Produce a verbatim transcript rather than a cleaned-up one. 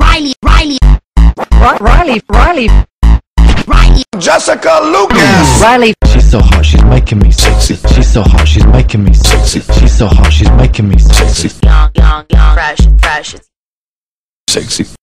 Riley, Riley, Riley, Riley, Riley, Jessica Lucas. Riley, she's so hot, she's making me sexy. She's so hot, she's making me sexy. She's so hot, she's making me sexy. Young, young, young, fresh, fresh, sexy.